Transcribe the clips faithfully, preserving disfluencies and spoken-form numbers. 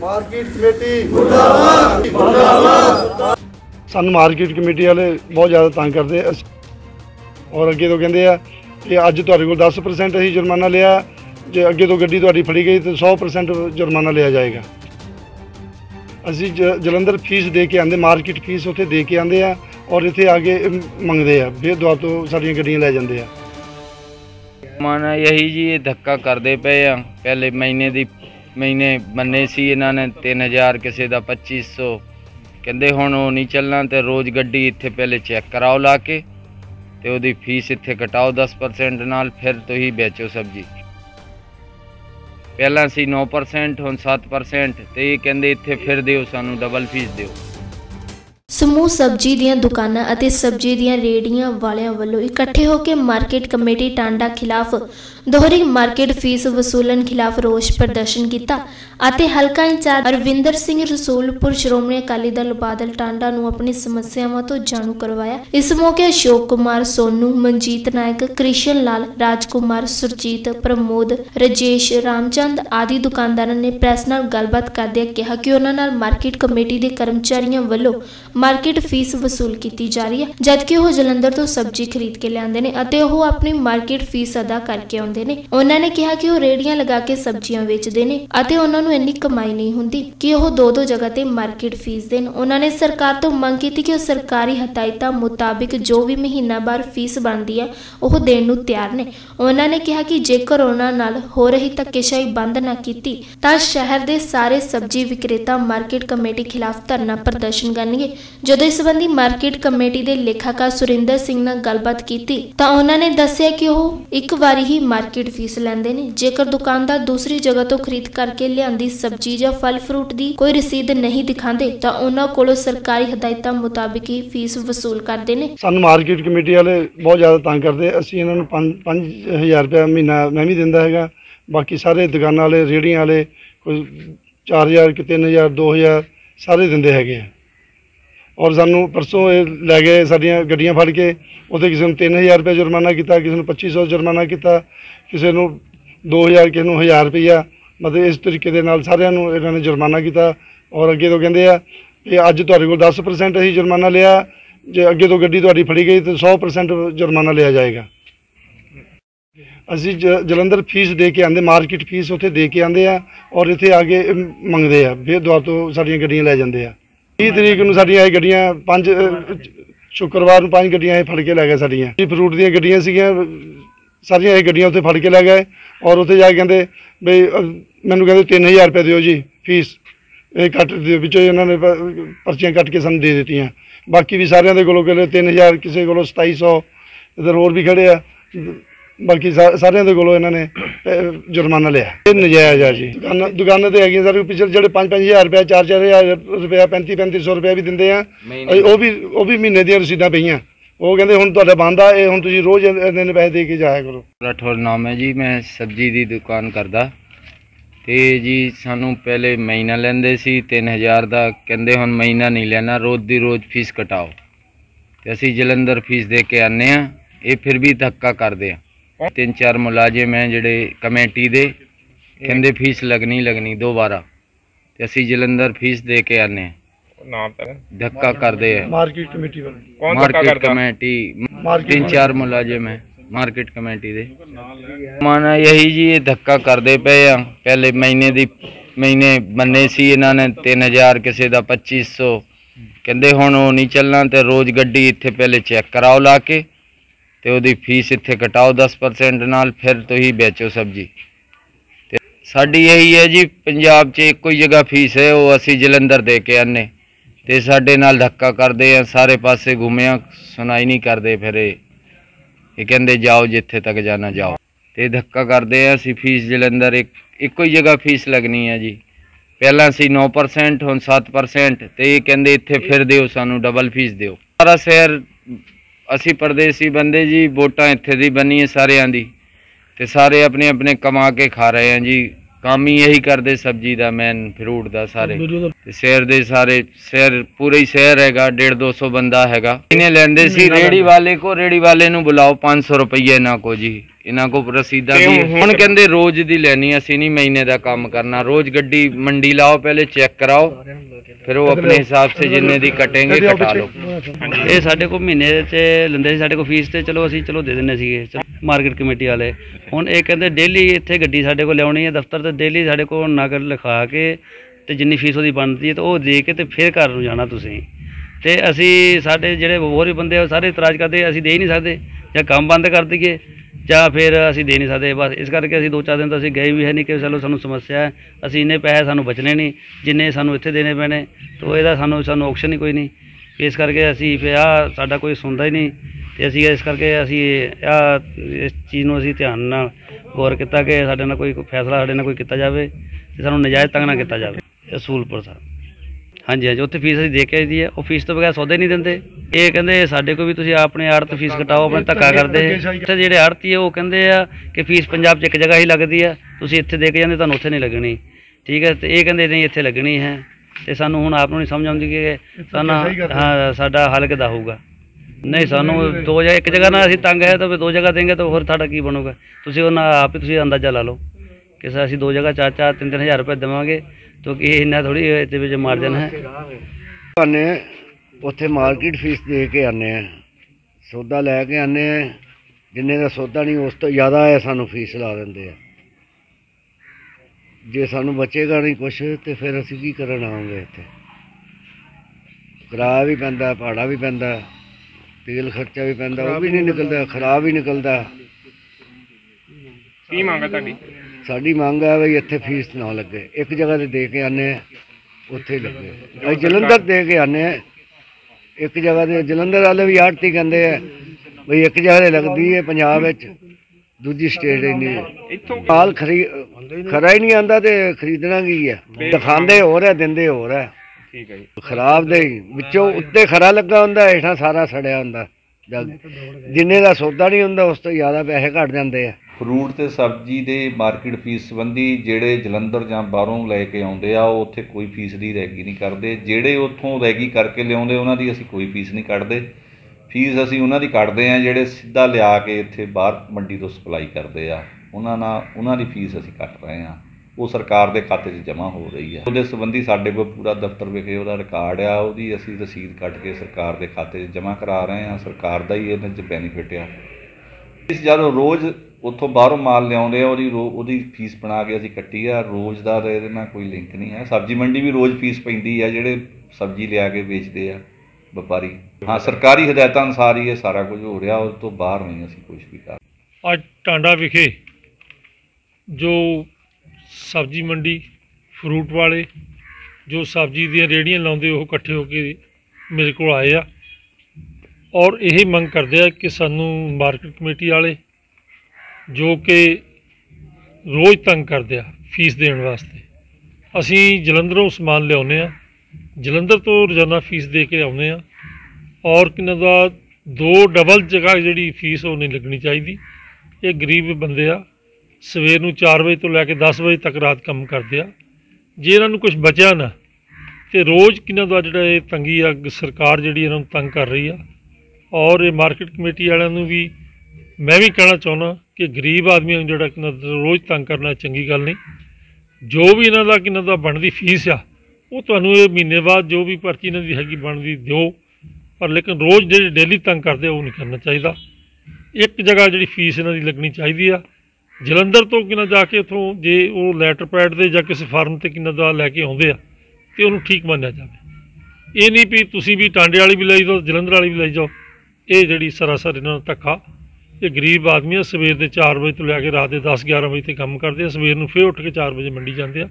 Market committee मुर्दाबाद। सानू market committee वाले बहुत ज़्यादा तंग करते और अगे तो कहते हैं कि अज तुहाडे कोल दस परसेंट असीं जुर्माना लिया, जे अगे तो गड्डी तुहाडी फड़ी गई तो सौ परसेंट जुर्माना लिया जाएगा। असीं ज जलंधर फीस दे के आते, मार्केट फीस उत्थे दे के आते हैं और इत्थे आके मंगते हैं, फिर दुआ तो सारियां गड्डियां लै जांदे आ। माना यही जी ये धक्का करते पे आ। पहले महीने दी महीने मन्ने सी इन्होंने तीन हज़ार किसी का पच्चीस सौ कहते हुण वो नहीं चलना, तो रोज़ गड्डी इत्थे पहले चैक कराओ ला के, तो वो फीस इत्थे घटाओ दस परसेंट नाल, फिर तो ही बेचो सब्जी। पहला सी नौ परसेंट हुण सात परसेंट, तो ये कहते इत्थे फिर दिओ सानू डबल फीस दिओ। समूह सब्जी दियां दुकानां अते सब्जी दियां रेहड़ियां वालियां वल्लों इकट्ठे होकर मार्केट कमेटी टांडा खिलाफ दोहरी मार्केट फीस वसूलन खिलाफ रोष प्रदर्शन किया। हलका इंचार्ज अरविंदर सिंह रसूलपुर श्रोमणी अकाली दल बादल टांडा नूं अपनी समस्यावां तो जाणू करवाया। इस मौके अशोक कुमार, सोनू, मनजीत नायक, कृष्ण लाल, राजकुमार, सुरजीत, प्रमोद, राजेश, रामचंद आदि दुकानदारां ने प्रेस नाल गलबात करदियां कहा कि उन्हां नाल मार्केट कमेटी के कर्मचारियों वल्लों मार्केट फीस वसूल की जा रही है, जबकि वह जलंधर तो सब्जी खरीद के लियाते हैं और वह अपनी मार्केट फीस अदा करके आते हैं। उन्होंने कहा कि वह रेहड़ियां लगा के सब्जियां बेचते हैं और उन्होंने इतनी कमाई नहीं होती कि वह दो दो जगह पर मार्केट फीस दें। उन्होंने सरकार तो मांग की कि वह सरकारी हदायतों मुताबिक जो भी महीना बार फीस बनती है वह देने को तैयार ने। उन्होंने कहा कि जेकर उन्होंने नाल हो रही धक्केशाही बंद न की तो शहर के सारे सब्जी विक्रेता मार्केट कमेटी खिलाफ धरना प्रदर्शन करेंगे। ਜਦੋਂ इस संबंधी मार्केट कमेटी के लेखाकार सुरिंदर सिंह ने गलबात की तो उन्होंने दस्या कि वह एक बारी ही मार्केट फीस लैंदे ने। जेकर दुकानदार दूसरी जगह तो खरीद करके लियांदी सब्जी या फल फ्रूट की कोई रसीद नहीं दिखाते तो उन्होंने कोलों सरकारी हदायतों मुताबिक ही फीस वसूल करते हैं। सानू मार्केट कमेटी वाले बहुत ज़्यादा तंग करते। असीं इन्हां नूं पाँच हज़ार रुपया महीना मैं भी दिंदा हैगा, बाकी सारे दुकानां वाले रेहड़ियां वाले कोई चार हज़ार कि तीन हज़ार दो हज़ार सारे दिंदे हैगे। और सानू परसों लै गए साडियां गड्डियां फड़ के, उत्थे किसी ने तीन हज़ार रुपया जुर्माना किया, किसी ने पच्ची सौ जुर्माना किया, किसी ने दो हज़ार, किसी ने हज़ार रुपया, मतलब इस तरीके दे नाल सारियां नूं इन्हां ने जुर्माना किया। और अगे तो कहते हैं कि अज तुहाडे कोल दस परसेंट असीं जुर्माना लिया, जे अगे तो गड्डी तुहाडी फड़ी गई तो सौ परसेंट जुर्माना लिया जाएगा। असीं ज जलंधर फीस दे के आते, मार्केट फीस उत्थे दे के आते हैं और इत्थे आके मंगते हैं, फिर दुआ तो साडियां गड्डियां लै जांदे आ। तीह तरीक नूं साडियां ये गड्डियां पंज शुक्रवार नूं पंज गड्डियां ये फड़ के लै गए। साडियां फ्रूट दियां गड्डियां सीगियां सारियां ये गड्डियां उत्थे फड़ के लै गए और उत्थे जा के कहंदे बई मैनूं कहंदे तीन हज़ार रुपया दिओ जी फीस, ये कट विचों इन्हां ने पर्चियां कट के सानूं दे दित्तियां। बाकी भी सारियां दे कोलों कहंदे तीन हज़ार, किसी कोलों सताई सौ, इधर होर भी खड़े आ, बाकी सा सारियां दे कोलों इन्हां ने जुर्माना लिया। ये नजायज़ है जी। दुकान दुकान तो है सारे पिछले जो पाँच पाँच हज़ार रुपया चार चार हज़ार रुपया पैंती पैंती सौ रुपया भी देंगे हैं, वह भी वह भी महीने दी रसीदा पईयां। वो कहते हुण तुहाडा बनदा है, हुण तुसीं रोज़ इन्ने पैसे दे के जाया करो। राठौर नाम है जी, मैं सब्जी की दुकान करदा ते जी। सानू पहले महीना लैंदे सी तीन हज़ार का, कहते हुण महीना नहीं लैना, रोज़ की रोज़ फीस कटाओ। तो असीं जलंधर फीस दे के आने आ, ये फिर भी धक्का करदे आ। तीन चार मुलाजिम हैं जिहड़े कमेटी दे, कहंदे फीस लगनी लगनी दोबारा, ते असीं जलंधर फीस दे के आने धक्का करदे आ। मार्केट कमेटी मार्केट कमेटी तीन चार मुलाजिम हैं मार्केट कमेटी दे, माना यही जी ये धक्का करदे पे आ। पहले महीने दी महीने मन्ने सी इन्होंने तीन हज़ार किसी का पच्चीस सौ, कहंदे हुण वो नहीं चलना, तो रोज़ गड्डी इत्थे पहले चैक कराओ ला के, तो वो फीस इत्थे घटाओ दस परसेंट नाल, फिर तो ही बेचो सब्जी। तो साड़ी यही है जी, पंजाब च एक ही जगह फीस है, वो असी जलंधर दे के आने, तो साढ़े नाल धक्का करते हैं। सारे पासे घूमिया सुनाई नहीं करते, फिर ये कहते जाओ जिथे तक जाना जाओ, तो धक्का करते हैं। असी फीस जलंधर एक एक ही जगह फीस लगनी है जी। पहला असी नौ परसेंट हुण सात परसेंट, तो ये कहते इत्थे फिर दिओ सानू डबल फीस दिओ। सारा शहर असी परदेसी बंदे जी, वोटां इत्थे दी बनी है सारियां दी, ते सारे अपने अपने कमा के खा रहे हैं जी। काम ही यही करते सब्जी का मैन फ्रूट का, सारे शहर दे सारे शहर पूरे ही शहर हैगा डेढ़ दो सौ बंदा हैगा। इन्हें लेंदे सी रेहड़ी वाले को, रेहड़ी वाले नूं बुलाओ पाँच सौ रुपये इन्हां को जी। इन्हां को रसीदा हुण कहंदे रोज दी लैनी असीं नहीं महीने दा काम करना। रोज गड्डी मंडी लाओ, पहले चेक कराओ, फिर वो अपने हिसाब से जिन्ने दी कटेंगे कटा लो। ये साडे को महीने ते लैंदे सी साडे को फीस ते, चलो असीं चलो दे दिंदे सीगे मार्केट कमेटी वाले। हुण ये कहंदे डेली इत्थे गड्डी साडे को लिआउणी है दफ्तर ते, डेली साडे को नगर लिखा के ते जिन्नी फीस ओहदी बनदी है ते ओह दे के ते फिर घर नूं जाना तुसीं। ते असीं साडे जेहड़े होर भी बंदे सारे इतराज करदे असीं दे ही नहीं सकदे, जां काम बंद कर दईए ਜਾਂ ਫਿਰ ਅਸੀਂ ਦੇ ਨਹੀਂ ਸਕਦੇ। ਬਸ ਇਸ ਕਰਕੇ ਅਸੀਂ ਦੋ ਚਾਰ ਦਿਨ ਤਾਂ ਅਸੀਂ ਗਏ ਵੀ ਹੈ ਨਹੀਂ ਕਿ ਚਲੋ ਸਾਨੂੰ ਸਮੱਸਿਆ ਹੈ, ਅਸੀਂ ਇੰਨੇ ਪੈਸੇ ਸਾਨੂੰ ਬਚਣੇ ਨਹੀਂ ਜਿੰਨੇ ਸਾਨੂੰ ਇੱਥੇ ਦੇਣੇ ਪੈਣੇ, ਤਾਂ ਇਹਦਾ ਸਾਨੂੰ ਸਾਨੂੰ ਆਪਸ਼ਨ ਹੀ ਕੋਈ ਨਹੀਂ। ਇਸ ਕਰਕੇ ਅਸੀਂ ਫਿਰ ਆਹ ਸਾਡਾ ਕੋਈ ਸੁਣਦਾ ਹੀ ਨਹੀਂ, ਅਤੇ ਅਸੀਂ ਇਸ ਕਰਕੇ ਅਸੀਂ ਆਹ ਇਸ ਚੀਜ਼ ਨੂੰ ਅਸੀਂ ਧਿਆਨ ਨਾਲ ਗੌਰ ਕੀਤਾ ਕਿ ਸਾਡੇ ਨਾਲ ਕੋਈ ਫੈਸਲਾ ਸਾਡੇ ਨਾਲ ਕੋਈ ਕੀਤਾ ਜਾਵੇ ਅਤੇ ਸਾਨੂੰ ਨਜਾਇਜ਼ ਤੰਗ ਨਾ ਕੀਤਾ ਜਾਵੇ। ਅਸੂਲਪੁਰ ਸਾਹਿਬ ਹਾਂਜੀ ਹਾਂਜੀ, ਉੱਥੇ ਫੀਸ ਅਸੀਂ ਦੇ ਕੇ ਆਈ ਦੀ ਹੈ। ਉਹ ਫੀਸ ਤੋਂ ਬਗੈਰ ਸੌਦੇ ਨਹੀਂ ਦਿੰਦੇ। ਇਹ ਕਹਿੰਦੇ ਸਾਡੇ ਕੋਲ ਵੀ ਤੁਸੀਂ ਆਪਣੇ ਆੜਤ ਫੀਸ ਘਟਾਓ, ਆਪਣੇ ਧੱਕਾ ਕਰਦੇ। ਇੱਥੇ ਜਿਹੜੇ ਆੜਤੀ ਆ ਉਹ ਕਹਿੰਦੇ ਆ ਕਿ ਫੀਸ ਪੰਜਾਬ 'ਚ ਇੱਕ ਜਗ੍ਹਾ ਹੀ ਲੱਗਦੀ ਆ, ਤੁਸੀਂ ਇੱਥੇ ਦੇ ਕੇ ਜਾਂਦੇ ਤੁਹਾਨੂੰ ਉੱਥੇ ਨਹੀਂ ਲੱਗਣੀ, ਠੀਕ ਹੈ। ਅਤੇ ਇਹ ਕਹਿੰਦੇ ਨਹੀਂ ਇੱਥੇ ਲੱਗਣੀ ਹੈ, ਅਤੇ ਸਾਨੂੰ ਹੁਣ ਆਪ ਨੂੰ ਨਹੀਂ ਸਮਝ ਆਉਂਦੀ ਕਿ ਸਾਨੂੰ ਹਾਂ ਸਾਡਾ ਹੱਲ ਕਿੱਦਾਂ ਹੋਊਗਾ। ਨਹੀਂ ਸਾਨੂੰ ਦੋ ਜਾਂ ਇੱਕ ਜਗ੍ਹਾ ਨਾਲ ਅਸੀਂ ਤੰਗ ਹੈ ਤਾਂ ਫਿਰ ਦੋ ਜਗ੍ਹਾ ਦੇਂਗੇ ਤਾਂ ਹੋਰ ਤੁਹਾਡਾ ਕੀ ਬਣੂਗਾ। ਤੁਸੀਂ ਉਹਨਾਂ ਆਪ ਹੀ ਤੁਸੀਂ ਅੰਦਾਜ਼ਾ ਲਾ ਲਓ कि सर असं दो जगह चार चार तीन तीन हज़ार रुपये देवे, तो कि इन्ना थोड़ी इस मार्जन है। आने उत्थे मार्केट फीस दे के आने, सौदा लैके आने, जिन्ने का सौदा नहीं उस तो ज़्यादा है सानू फीस ला देंगे। जे सानू बचेगा नहीं कुछ तो फिर असी की करन आवांगे। इत्थे किराया भी पैंदा, भाड़ा भी पैंदा, तेल खर्चा भी पैंदा, वो भी नहीं निकलता, खराब ही निकलता। ਕੀ ਮੰਗ ਹੈ ਤੁਹਾਡੀ? ਸਾਡੀ ਮੰਗ ਹੈ ਵੀ ਇੱਥੇ ਫੀਸ ਨਾ ਲੱਗੇ, ਇੱਕ ਜਗ੍ਹਾ 'ਤੇ ਦੇ ਕੇ ਆਉਂਦੇ ਉੱਥੇ ਲੱਗੇ। ਅਸੀਂ ਜਲੰਧਰ ਦੇ ਕੇ ਆਉਂਦੇ ਇੱਕ ਜਗ੍ਹਾ 'ਤੇ, ਜਲੰਧਰ ਵਾਲੇ ਵੀ ਆੜਤੀ ਕਹਿੰਦੇ ਆ ਬਈ ਇੱਕ ਜਗ੍ਹਾ 'ਤੇ ਲੱਗਦੀ ਹੈ ਪੰਜਾਬ ਵਿੱਚ, ਦੂਜੀ ਸਟੇਟ ਇੰਨੀ ਇੱਥੋਂ ਮਾਲ ਖਰੀਦ ਖਰਾ ਹੀ ਨਹੀਂ ਆਉਂਦਾ, ਤੇ ਖਰੀਦਣਾ ਕੀ ਹੈ। ਦਿਖਾਉਂਦੇ ਹੋਰ ਹੈ, ਦਿੰਦੇ ਹੋਰ ਹੈ, ਠੀਕ ਹੈ ਜੀ। ਖਰਾਬ ਦੇ ਵਿੱਚੋਂ ਉੱਤੇ ਖਰਾ ਲੱਗਾ ਹੁੰਦਾ, ਹੇਠਾਂ ਸਾਰਾ ਸੜਿਆ ਹੁੰਦਾ। ਜਿੰਨੇ ਦਾ ਸੌਦਾ ਨਹੀਂ ਹੁੰਦਾ ਉਸ ਤੋਂ ਜ਼ਿਆਦਾ ਪੈਸੇ ਘੱਟ ਜਾਂਦੇ ਆ। ਫਰੂਟ ਤੇ ਸਬਜ਼ੀ ਦੇ ਮਾਰਕੀਟ ਫੀਸ ਸੰਬੰਧੀ ਜਿਹੜੇ ਜਲੰਧਰ ਜਾਂ ਬਾਹਰੋਂ ਲੈ ਕੇ ਆਉਂਦੇ ਆ ਉਹ ਉੱਥੇ ਕੋਈ ਫੀਸ ਦੀ ਅਦਾਇਗੀ ਨਹੀਂ ਕਰਦੇ। ਜਿਹੜੇ ਉੱਥੋਂ ਅਦਾਇਗੀ ਕਰਕੇ ਲਿਆਉਂਦੇ ਉਹਨਾਂ ਦੀ ਅਸੀਂ ਕੋਈ ਫੀਸ ਨਹੀਂ ਕੱਢਦੇ। ਫੀਸ ਅਸੀਂ ਉਹਨਾਂ ਦੀ ਕੱਢਦੇ ਆ ਜਿਹੜੇ ਸਿੱਧਾ ਲਿਆ ਕੇ ਇੱਥੇ ਬਾਹਰ ਮੰਡੀ ਤੋਂ ਸਪਲਾਈ ਕਰਦੇ ਆ, ਉਹਨਾਂ ਨਾਲ ਉਹਨਾਂ ਦੀ ਫੀਸ ਅਸੀਂ ਕੱਟ ਰਹੇ ਆ। ਉਹ ਸਰਕਾਰ ਦੇ ਖਾਤੇ 'ਚ ਜਮ੍ਹਾਂ ਹੋ ਰਹੀ ਹੈ। ਉਹਦੇ ਸੰਬੰਧੀ ਸਾਡੇ ਕੋਲ ਪੂਰਾ ਦਫ਼ਤਰ ਵਿਖੇ ਉਹਦਾ ਰਿਕਾਰਡ ਆ, ਉਹਦੀ ਅਸੀਂ ਰਸੀਦ ਕੱਟ ਕੇ ਸਰਕਾਰ ਦੇ ਖਾਤੇ 'ਚ ਜਮ੍ਹਾਂ ਕਰਾ ਰਹੇ ਹਾਂ। ਸਰਕਾਰ ਦਾ ਹੀ ਇਹਨਾਂ 'ਚ ਬੈਨੀਫਿਟ ਆ। ਇਸ ਜਦੋਂ ਰੋਜ਼ ਉੱਥੋਂ ਬਾਹਰੋਂ ਮਾਲ ਲਿਆਉਂਦੇ ਆ ਉਹਦੀ ਰੋ ਉਹਦੀ ਫੀਸ ਬਣਾ ਕੇ ਅਸੀਂ ਕੱਟੀ ਆ। ਰੋਜ਼ ਦਾ ਇਹਦੇ ਨਾਲ ਕੋਈ ਲਿੰਕ ਨਹੀਂ ਹੈ। ਸਬਜ਼ੀ ਮੰਡੀ ਵੀ ਰੋਜ਼ ਫੀਸ ਪੈਂਦੀ ਆ ਜਿਹੜੇ ਸਬਜ਼ੀ ਲਿਆ ਕੇ ਵੇਚਦੇ ਆ ਵਪਾਰੀ। ਹਾਂ, ਸਰਕਾਰੀ ਹਦਾਇਤਾਂ ਅਨੁਸਾਰ ਹੀ ਇਹ ਸਾਰਾ ਕੁਝ ਹੋ ਰਿਹਾ, ਉਸ ਤੋਂ ਬਾਹਰ ਨਹੀਂ ਅਸੀਂ ਕੁਛ ਵੀ ਕਰ। ਅੱਜ ਟਾਂਡਾ ਵਿਖੇ ਜੋ ਸਬਜ਼ੀ ਮੰਡੀ ਫਰੂਟ ਵਾਲੇ ਜੋ ਸਬਜ਼ੀ ਦੀਆਂ ਰੇਹੜੀਆਂ ਲਾਉਂਦੇ ਉਹ ਇਕੱਠੇ ਹੋ ਕੇ ਮੇਰੇ ਕੋਲ ਆਏ ਆ ਔਰ ਇਹ ਮੰਗ ਕਰਦੇ ਆ ਕਿ ਸਾਨੂੰ ਮਾਰਕੀਟ ਕਮੇਟੀ ਵਾਲੇ ਜੋ ਕਿ ਰੋਜ਼ ਤੰਗ ਕਰਦੇ ਆ ਫੀਸ ਦੇਣ ਵਾਸਤੇ। ਅਸੀਂ ਜਲੰਧਰੋਂ ਸਮਾਨ ਲਿਆਉਂਦੇ ਆ, ਜਲੰਧਰ ਤੋਂ ਰੋਜ਼ਾਨਾ ਫੀਸ ਦੇ ਕੇ ਆਉਂਦੇ ਆ ਔਰ ਕਿੰਨਾ ਦਾ ਦੋ ਡਬਲ ਜਗ੍ਹਾ ਜਿਹੜੀ ਫੀਸ ਉਹ ਨਹੀਂ ਲੱਗਣੀ ਚਾਹੀਦੀ। ਇਹ ਗਰੀਬ ਬੰਦੇ ਆ, ਸਵੇਰ ਨੂੰ ਚਾਰ ਵਜੇ ਤੋਂ ਲੈ ਕੇ ਦਸ ਵਜੇ ਤੱਕ ਰਾਤ ਕੰਮ ਕਰਦੇ ਆ। ਜੇ ਇਹਨਾਂ ਨੂੰ ਕੁਝ ਬਚਿਆ ਨਾ ਤੇ ਰੋਜ਼ ਕਿੰਨਾ ਦਾ ਜਿਹੜਾ ਇਹ ਤੰਗੀ ਆ, ਸਰਕਾਰ ਜਿਹੜੀ ਇਹਨਾਂ ਨੂੰ ਤੰਗ ਕਰ ਰਹੀ ਆ। ਔਰ ਇਹ ਮਾਰਕੀਟ ਕਮੇਟੀ ਵਾਲਿਆਂ ਨੂੰ ਵੀ ਮੈਂ ਵੀ ਕਹਿਣਾ ਚਾਹੁੰਦਾ ਕਿ ਗਰੀਬ ਆਦਮੀਆਂ ਨੂੰ ਜਿਹੜਾ ਕਿੰਨਾ ਰੋਜ਼ ਤੰਗ ਕਰਨਾ ਚੰਗੀ ਗੱਲ ਨਹੀਂ। ਜੋ ਵੀ ਇਹਨਾਂ ਦਾ ਕਿੰਨਾ ਦਾ ਬਣਦੀ ਫੀਸ ਆ ਉਹ ਤੁਹਾਨੂੰ ਇਹ ਮਹੀਨੇ ਬਾਅਦ ਜੋ ਵੀ ਪਰਚੀ ਇਹਨਾਂ ਦੀ ਹੈਗੀ ਬਣਦੀ ਦਿਓ, ਪਰ ਲੇਕਿਨ ਰੋਜ਼ ਜਿਹੜੇ ਡੇਲੀ ਤੰਗ ਕਰਦੇ ਉਹ ਨਹੀਂ ਕਰਨਾ ਚਾਹੀਦਾ। ਇੱਕ ਜਗ੍ਹਾ ਜਿਹੜੀ ਫੀਸ ਇਹਨਾਂ ਦੀ ਲੱਗਣੀ ਚਾਹੀਦੀ ਆ। ਜਲੰਧਰ ਤੋਂ ਕਿੰਨਾ ਜਾ ਕੇ ਉੱਥੋਂ ਜੇ ਉਹ ਲੈਟਰ ਪੈਡ ਦੇ ਜਾਂ ਕਿਸੇ ਫਾਰਮ 'ਤੇ ਕਿੰਨਾ ਦਾ ਲੈ ਕੇ ਆਉਂਦੇ ਆ ਅਤੇ ਉਹਨੂੰ ਠੀਕ ਮੰਨਿਆ ਜਾਵੇ। ਇਹ ਨਹੀਂ ਵੀ ਤੁਸੀਂ ਵੀ ਟਾਂਡੇ ਵਾਲੀ ਵੀ ਲੈ ਜਾਓ, ਜਲੰਧਰ ਵਾਲੀ ਵੀ ਲੈ ਜਾਓ। ਇਹ ਜਿਹੜੀ ਸਰਾਸਰ ਇਹਨਾਂ ਨੂੰ ਧੱਕਾ। ਇਹ ਗਰੀਬ ਆਦਮੀ ਆ, ਸਵੇਰ ਦੇ ਚਾਰ ਵਜੇ ਤੋਂ ਲੈ ਕੇ ਰਾਤ ਦੇ ਦਸ ਗਿਆਰਾਂ ਵਜੇ ਤੱਕ ਕੰਮ ਕਰਦੇ ਆ, ਸਵੇਰ ਨੂੰ ਫਿਰ ਉੱਠ ਕੇ ਚਾਰ ਵਜੇ ਮੰਡੀ ਜਾਂਦੇ ਆ।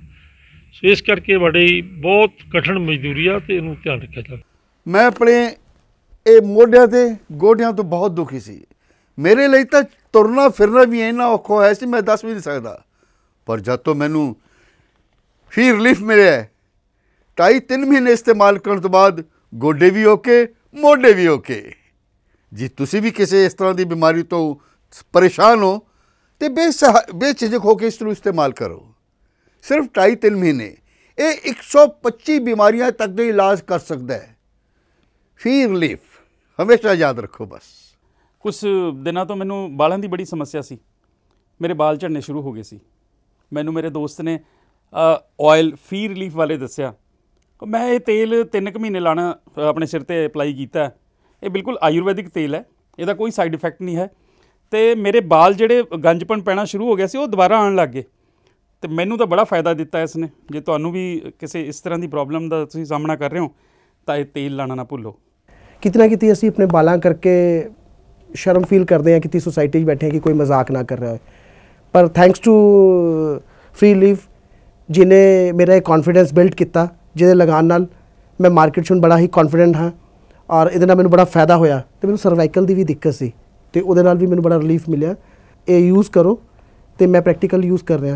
ਸੋ ਇਸ ਕਰਕੇ ਬੜੀ ਬਹੁਤ ਕਠਿਨ ਮਜ਼ਦੂਰੀ ਆ ਅਤੇ ਇਹਨੂੰ ਧਿਆਨ ਰੱਖਿਆ ਜਾਵੇ। ਮੈਂ ਆਪਣੇ ਇਹ ਮੋਢਿਆਂ 'ਤੇ ਗੋਡਿਆਂ ਤੋਂ ਬਹੁਤ ਦੁਖੀ ਸੀ। मेरे लिए तो तुरना फिरना भी इन्ना औखा होया सी मैं दस भी नहीं सकता, पर जब तो मैनू फिर रिलीफ मिले ढाई तीन महीने इस्तेमाल करने तो बाद गोडे भी ओके मोडे भी ओके जी। तुसी भी किसी इस तरह की बीमारी तो परेशान हो तो बेसहा बेझिझक होकर इसनू इस्तेमाल करो। सिर्फ ढाई तीन महीने ये एक सौ पच्ची बीमारियां तक का इलाज कर सकता है। फी रिलीफ हमेशा याद रखो। बस कुछ दिनों तो मैनू बालों की बड़ी समस्या सी। मेरे बाल झड़ने शुरू हो गए सी। मैनू मेरे दोस्त ने ऑयल फी रिलीफ वाले दस्या। मैं ये तेल तीन क महीने लाना अपने सिर पर अपलाई किया। ये बिल्कुल आयुर्वैदिक तेल है, इसका कोई साइड इफेक्ट नहीं है। तो मेरे बाल जोड़े गंजपन पैना शुरू हो गया से, वो दोबारा आने लग गए। तो मैनू तो बड़ा फायदा दिता इसने। जो तू भी किसी इस तरह की प्रॉब्लम का तुम सामना कर रहे हो तो ये तेल लाना ना भूलो। कितना कितनी असी अपने बालों करके शर्म फील करते हैं कि सोसाइटी बैठे हैं कि कोई मजाक ना कर रहा है, पर थैंक्स टू फ्री लीफ जिन्हें मेरा एक कॉन्फिडेंस बिल्ड किया, जिसे लगाने मैं मार्केट में बड़ा ही कॉन्फिडेंट हाँ और ये मैं बड़ा फायदा होया। तो मैं सर्वाइकल की भी दिक्कत सी, तो वो भी मैं बड़ा रिलीफ मिले। ये यूज़ करो तो मैं प्रैक्टिकल यूज़ कर रहा